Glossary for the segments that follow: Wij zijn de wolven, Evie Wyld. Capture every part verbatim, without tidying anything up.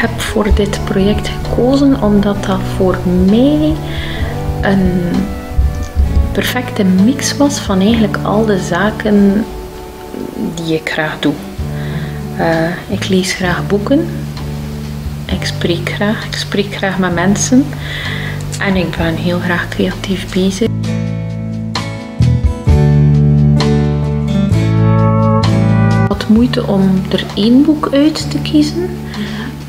heb voor dit project gekozen omdat dat voor mij een perfecte mix was van eigenlijk al de zaken die ik graag doe. Uh, ik lees graag boeken, ik spreek graag, ik spreek graag met mensen en ik ben heel graag creatief bezig. Moeite om er één boek uit te kiezen.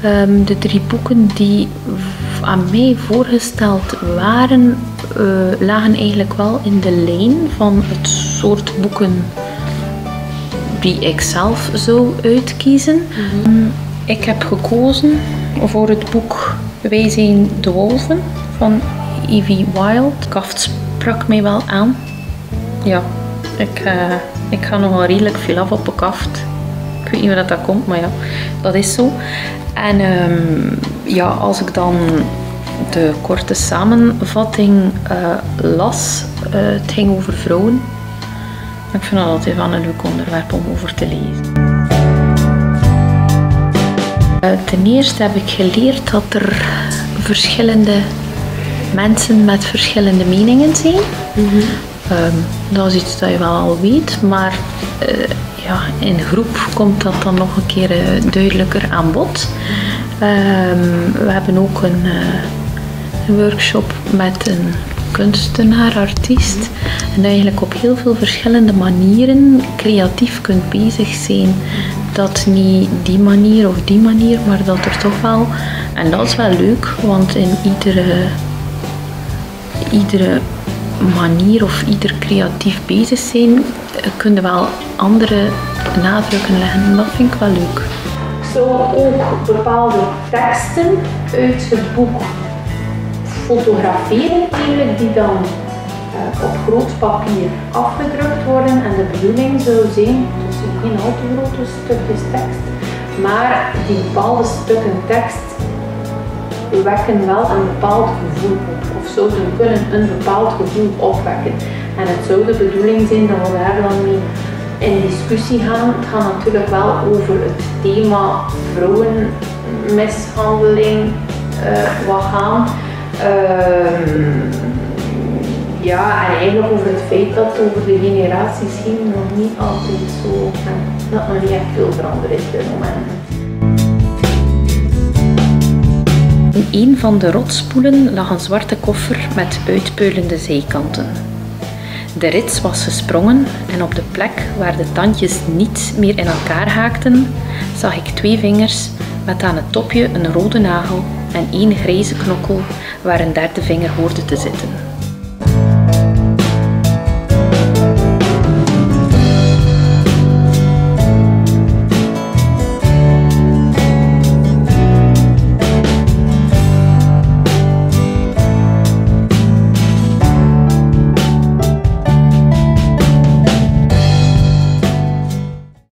Um, de drie boeken die aan mij voorgesteld waren, uh, lagen eigenlijk wel in de lijn van het soort boeken die ik zelf zou uitkiezen. Mm-hmm. um, ik heb gekozen voor het boek Wij zijn de wolven van Evie Wyld. Kaft sprak mij wel aan. Ja, ik, uh, ik ga nogal redelijk veel af op de kaft. Ik weet niet waar dat komt, maar ja, dat is zo. En um, ja, als ik dan de korte samenvatting uh, las, uh, het ging over vrouwen. Ik vind dat altijd wel een leuk onderwerp om over te lezen. Uh, ten eerste heb ik geleerd dat er verschillende mensen met verschillende meningen zijn. Mm-hmm. Um, dat is iets dat je wel al weet, maar uh, ja, in groep komt dat dan nog een keer uh, duidelijker aan bod. Um, we hebben ook een, uh, een workshop met een kunstenaar, artiest. En eigenlijk op heel veel verschillende manieren creatief kunt bezig zijn. Dat niet die manier of die manier, maar dat er toch wel... En dat is wel leuk, want in iedere... iedere manier of ieder creatief bezig zijn, kun je wel andere nadrukken leggen en dat vind ik wel leuk. Zo ook bepaalde teksten uit het boek fotograferen eigenlijk, die dan uh, op groot papier afgedrukt worden en de bedoeling zou zijn, dus geen al te grote stukjes tekst, maar die bepaalde stukken tekst wekken wel een bepaald gevoel op, of zouden kunnen een bepaald gevoel opwekken. En het zou de bedoeling zijn dat we daar dan mee in discussie gaan. Het gaat natuurlijk wel over het thema vrouwenmishandeling, uh, wat gaan. Uh, ja, en eigenlijk over het feit dat over de generaties heen nog niet altijd zo, dat nog niet echt veel veranderd is op dit moment. In een van de rotspoelen lag een zwarte koffer met uitpuilende zijkanten. De rits was gesprongen en op de plek waar de tandjes niet meer in elkaar haakten, zag ik twee vingers met aan het topje een rode nagel en één grijze knokkel waar een derde vinger hoorde te zitten.